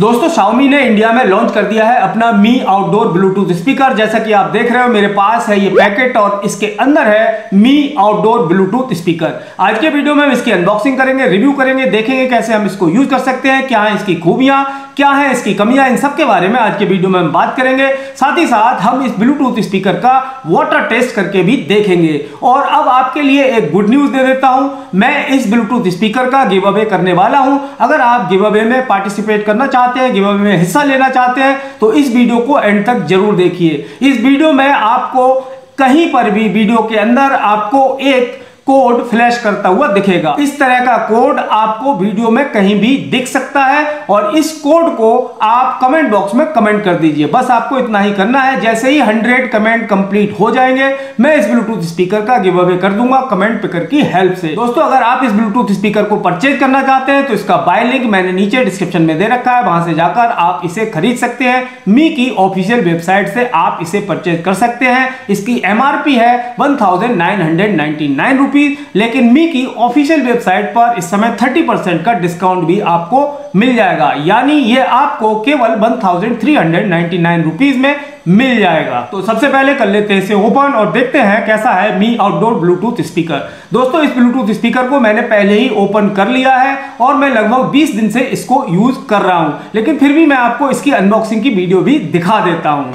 दोस्तों Xiaomi ने India में लॉन्च कर दिया है अपना Mi Outdoor Bluetooth Speaker। जैसा कि आप देख रहे हो मेरे पास है ये पैकेट और इसके अंदर है Mi Outdoor Bluetooth Speaker। आज के वीडियो में हम इसकी अनबॉक्सिंग करेंगे, रिव्यू करेंगे, देखेंगे कैसे हम इसको यूज कर सकते हैं, क्या है इसकी खूबियां, क्या है इसकी कमियां, इन सब के बारे में आज के वीडियो में हम बात करेंगे। साथ ही साथ हम इस ब्लूटूथ स्पीकर का वाटर टेस्ट करके भी देखेंगे। और अब आपके लिए एक गुड न्यूज दे देता हूं, मैं इस ब्लूटूथ स्पीकर का गिव अवे करने वाला हूं। अगर आप गिव अवे में पार्टिसिपेट करना चाहते हैं, गिव अवे में हिस्सा लेना चाहते हैं तो इस वीडियो को एंड तक जरूर देखिए। इस वीडियो में आपको कहीं पर भी वीडियो के अंदर आपको एक कोड फ्लैश करता हुआ दिखेगा। इस तरह का कोड आपको वीडियो में कहीं भी दिख सकता है और इस कोड को आप कमेंट बॉक्स में कमेंट कर दीजिए। बस आपको इतना ही करना है। जैसे ही 100 कमेंट कंप्लीट हो जाएंगे मैं इस ब्लूटूथ स्पीकर का गिव अवे कर दूंगा कमेंट पिकर की हेल्प से। दोस्तों अगर आप इस ब्लूटूथ स्पीकर को परचेज करना चाहते हैं तो इसका बाय लिंक मैंने नीचे डिस्क्रिप्शन में दे रखा है, वहां से जाकर आप इसे खरीद सकते हैं। मी की ऑफिशियल वेबसाइट से आप इसे परचेज कर सकते हैं। इसकी MRP है 1999 रुपीज, लेकिन मी की ऑफिशियल वेबसाइट पर इस समय 30% का डिस्काउंट भी आपको मिल जाएगा, यानी ये आपको केवल 1399 रुपीस में मिल जाएगा। तो सबसे पहले कर लेते हैं इसे ओपन और देखते हैं कैसा है मी आउटडोर ब्लूटूथ स्पीकर। दोस्तों इस ब्लूटूथ स्पीकर को मैंने पहले ही ओपन कर लिया है और मैं लगभग 20 दिन से इसको यूज कर रहा हूं, लेकिन फिर भी मैं आपको इसकी अनबॉक्सिंग की वीडियो भी दिखा देता हूं।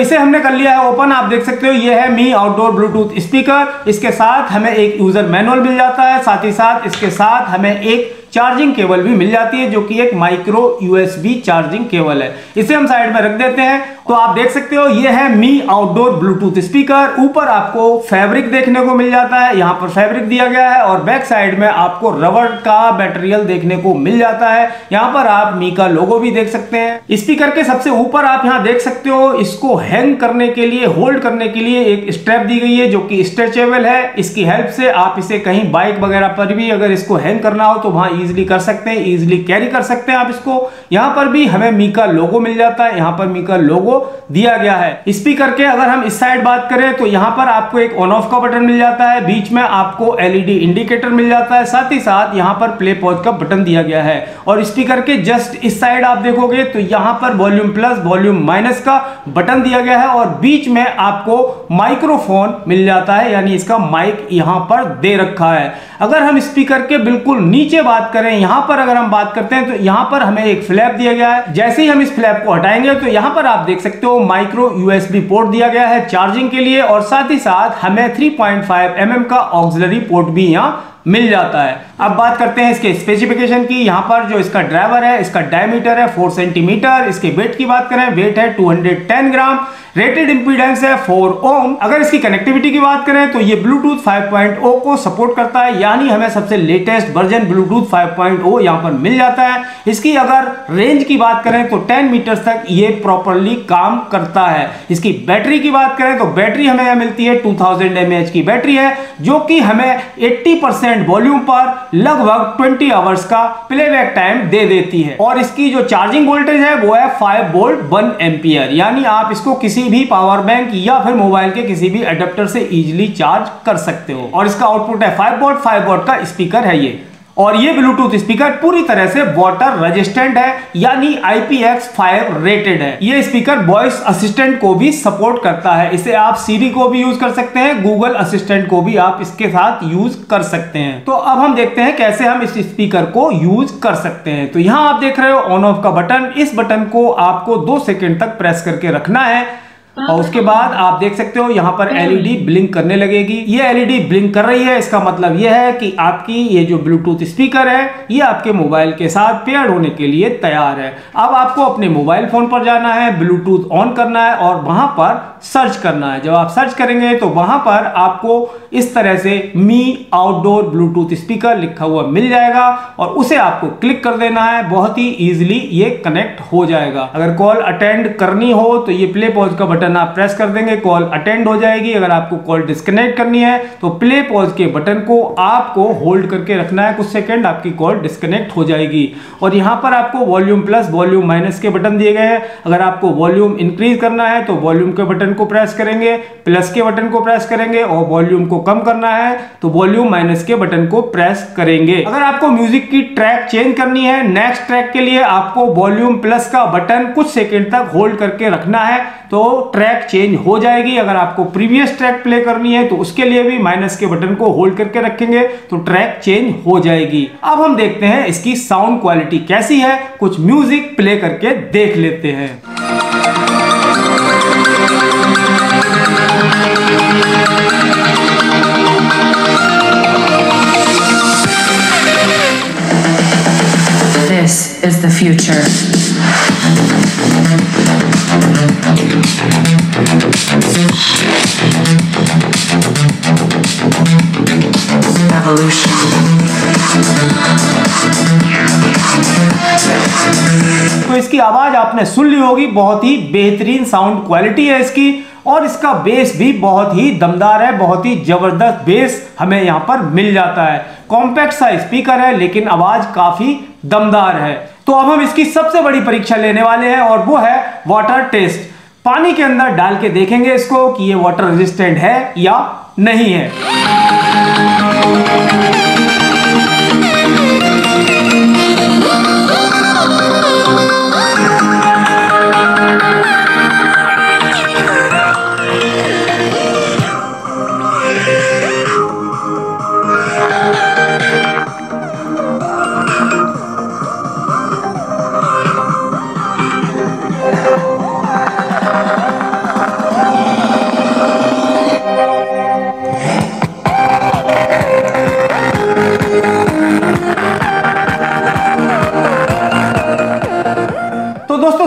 इसे हमने कर लिया है ओपन, आप देख सकते हो ये है मी आउटडोर ब्लूटूथ स्पीकर। इसके साथ हमें एक यूजर मैनुअल मिल जाता है, साथ ही साथ इसके साथ हमें एक चार्जिंग केबल भी मिल जाती है जो कि एक माइक्रो USB चार्जिंग केबल है। इसे हम साइड में रख देते हैं। तो आप देख सकते हो ये है मी आउटडोर ब्लूटूथ स्पीकर। ऊपर आपको फैब्रिक देखने को मिल जाता है, यहाँ पर फैब्रिक दिया गया है और बैक साइड में आपको रबर का मटेरियल देखने को मिल जाता है। यहाँ पर आप मी का लोगो भी देख सकते हैं। स्पीकर के सबसे ऊपर आप यहाँ देख सकते हो इसको हैंग करने के लिए, होल्ड करने के लिए एक स्ट्रैप दी गई है जो कि स्ट्रेचेबल है। इसकी हेल्प से आप इसे कहीं बाइक वगैरह पर भी अगर इसको हैंग करना हो तो वहां इजीली कर सकते हैं, इजीली कैरी कर सकते हैं आप इसको। यहाँ पर भी हमें मी का लोगो मिल जाता है, यहाँ पर मी का लोगो दिया गया है। स्पीकर के अगर हम इस साइड बात करें तो यहाँ पर आपको एक ऑन ऑफ का बटन मिल जाता है, बीच में आपको LED इंडिकेटर मिल जाता है, साथ ही साथ यहाँ पर प्ले पॉज का बटन दिया गया है। और स्पीकर के जस्ट इस साइड आप देखोगे तो यहाँ पर वॉल्यूम प्लस वॉल्यूम माइनस का बटन दिया गया है और बीच में आपको माइक्रोफोन मिल जाता है, यानी इसका माइक यहाँ पर दे रखा है। अगर हम स्पीकर के बिल्कुल नीचे बात करें, यहाँ पर अगर हम बात करते हैं तो यहाँ पर हमें एक फ्लैप दिया गया है। जैसे ही हम इस फ्लैप को हटाएंगे तो यहाँ पर आप देख सकते हो माइक्रो USB पोर्ट दिया गया है चार्जिंग के लिए और साथ ही साथ हमें 3.5 mm का ऑक्सिलरी पोर्ट भी यहाँ मिल जाता है। अब बात करते हैं इसके स्पेसिफिकेशन की। यहाँ पर जो इसका ड्राइवर है, इसका डायमीटर है 4 सेंटीमीटर। इसके वेट की बात करें, वेट है 210 ग्राम। रेटेड इम्पीडेंस है 4 ओम। अगर इसकी कनेक्टिविटी की बात करें तो ये ब्लूटूथ 5.0 को सपोर्ट करता है, यानी हमें सबसे लेटेस्ट वर्जन ब्लूटूथ 5.0 यहाँ पर मिल जाता है। इसकी अगर रेंज की बात करें तो 10 मीटर्स तक ये प्रॉपरली काम करता है। इसकी बैटरी की बात करें तो बैटरी हमें यहाँ मिलती है 2000 mAh की बैटरी है, जो कि हमें 80% वॉल्यूम पर लगभग 20 आवर्स का प्लेबैक टाइम दे देती है। और इसकी जो चार्जिंग वोल्टेज है वो है 5 वोल्ट 1 एम्पियर, यानी आप इसको किसी भी पावर बैंक या फिर मोबाइल के किसी भी एडेप्टर से इजीली चार्ज कर सकते हो। और इसका आउटपुट है 5 वॉट का स्पीकर है ये। और ये ब्लूटूथ स्पीकर पूरी तरह से वाटर रेजिस्टेंट है, यानी IPX5 रेटेड है। ये स्पीकर वॉइस असिस्टेंट को भी सपोर्ट करता है। इसे आप सीरी को भी यूज कर सकते हैं, गूगल असिस्टेंट को भी आप इसके साथ यूज कर सकते हैं। तो अब हम देखते हैं कैसे हम इस स्पीकर को यूज कर सकते हैं। तो यहाँ आप देख रहे हो ऑन ऑफ का बटन। इस बटन को आपको 2 सेकेंड तक प्रेस करके रखना है और उसके बाद आप देख सकते हो यहाँ पर एलईडी ब्लिंक करने लगेगी। ये एलईडी ब्लिंक कर रही है, इसका मतलब ये है कि आपकी ये जो ब्लूटूथ स्पीकर है ये आपके मोबाइल के साथ पेयर होने के लिए तैयार है। अब आपको अपने मोबाइल फोन पर जाना है, ब्लूटूथ ऑन करना है और वहां पर सर्च करना है। जब आप सर्च करेंगे तो वहां पर आपको इस तरह से मी आउटडोर ब्लूटूथ स्पीकर लिखा हुआ मिल जाएगा और उसे आपको क्लिक कर देना है। बहुत ही ईजिली ये कनेक्ट हो जाएगा। अगर कॉल अटेंड करनी हो तो ये प्ले पॉज का बटन आप प्रेस कर देंगे, कॉल अटेंड हो जाएगी। अगर आपको कॉल डिस्कनेक्ट करनी है तो प्ले पॉज के बटन को आपको होल्ड करके रखना है कुछ सेकंड, आपकी कॉल डिस्कनेक्ट हो जाएगी। और यहाँ पर आपको वॉल्यूम प्लस वॉल्यूम माइनस के बटन दिए गए हैं। अगर आपको वॉल्यूम इंक्रीज करना है तो वॉल्यूम के बटन को प्रेस करेंगे, प्लस के बटन को प्रेस करेंगे और वॉल्यूम को कम करना है तो वॉल्यूम माइनस के बटन को प्रेस करेंगे। अगर आपको म्यूजिक की ट्रैक चेंज करनी है, नेक्स्ट ट्रैक के लिए आपको वॉल्यूम प्लस का बटन कुछ सेकेंड तक होल्ड करके रखना है तो ट्रैक चेंज हो जाएगी। अगर आपको प्रीवियस ट्रैक प्ले करनी है तो उसके लिए भी माइनस के बटन को होल्ड करके रखेंगे तो ट्रैक चेंज हो जाएगी। अब हम देखते हैं इसकी साउंड क्वालिटी कैसी है, कुछ म्यूजिक प्ले करके देख लेते हैं। This is the future. Evolution. तो इसकी आवाज आपने सुन ली होगी, बहुत ही बेहतरीन साउंड क्वालिटी है इसकी। और इसका बेस भी बहुत ही दमदार है, बहुत ही जबरदस्त बेस हमें यहाँ पर मिल जाता है। कॉम्पैक्ट सा स्पीकर है लेकिन आवाज काफी दमदार है। तो अब हम इसकी सबसे बड़ी परीक्षा लेने वाले हैं और वो है वाटर टेस्ट। पानी के अंदर डाल के देखेंगे इसको कि ये वाटर रेजिस्टेंट है या नहीं है।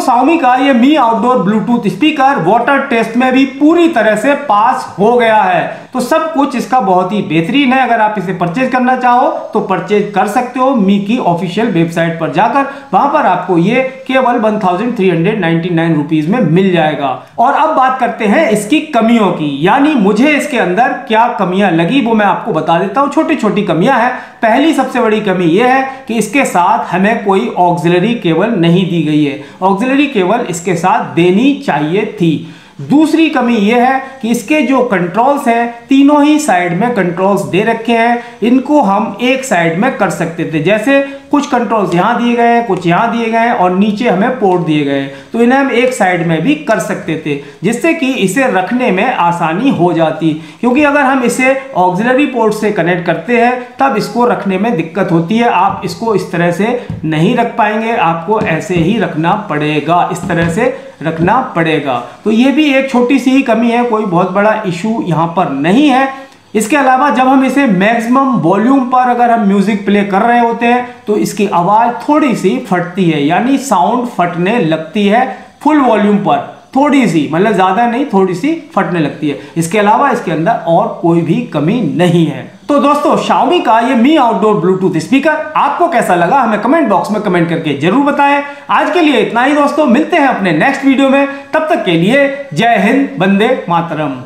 Xiaomi का ये Mi Outdoor Bluetooth speaker water test में भी पूरी तरह से पास हो गया है। तो सब कुछ इसका बहुत ही बेहतरीन है। अगर आप इसे परचेज करना चाहो तो परचेज कर सकते हो मी की ऑफिशियल वेबसाइट पर जाकर। वहां पर आपको ये केवल 1399 रुपीज में मिल जाएगा। और अब बात करते हैं इसकी कमियों की, यानी मुझे इसके अंदर क्या कमियां लगी वो मैं आपको बता देता हूँ। छोटी छोटी कमियां हैं। पहली सबसे बड़ी कमी यह है कि इसके साथ हमें कोई ऑक्सिलरी केबल नहीं दी गई है। ऑक्सिलरी केबल इसके साथ देनी चाहिए थी। दूसरी कमी यह है कि इसके जो कंट्रोल्स हैं तीनों ही साइड में कंट्रोल्स दे रखे हैं, इनको हम एक साइड में कर सकते थे। जैसे कुछ कंट्रोल्स यहाँ दिए गए हैं, कुछ यहाँ दिए गए हैं और नीचे हमें पोर्ट दिए गए हैं, तो इन्हें हम एक साइड में भी कर सकते थे जिससे कि इसे रखने में आसानी हो जाती। क्योंकि अगर हम इसे ऑक्सिलरी पोर्ट से कनेक्ट करते हैं तब इसको रखने में दिक्कत होती है। आप इसको इस तरह से नहीं रख पाएंगे, आपको ऐसे ही रखना पड़ेगा, इस तरह से रखना पड़ेगा। तो ये भी एक छोटी सी ही कमी है, कोई बहुत बड़ा इशू यहाँ पर नहीं है। इसके अलावा जब हम इसे मैक्सिमम वॉल्यूम पर अगर हम म्यूजिक प्ले कर रहे होते हैं तो इसकी आवाज थोड़ी सी फटती है, यानी साउंड फटने लगती है। फुल वॉल्यूम पर थोड़ी सी, मतलब ज्यादा नहीं, थोड़ी सी फटने लगती है। इसके अलावा इसके अंदर और कोई भी कमी नहीं है। तो दोस्तों, Xiaomi का ये Mi आउटडोर ब्लूटूथ स्पीकर आपको कैसा लगा हमें कमेंट बॉक्स में कमेंट करके जरूर बताएं। आज के लिए इतना ही दोस्तों, मिलते हैं अपने नेक्स्ट वीडियो में। तब तक के लिए जय हिंद, वंदे मातरम।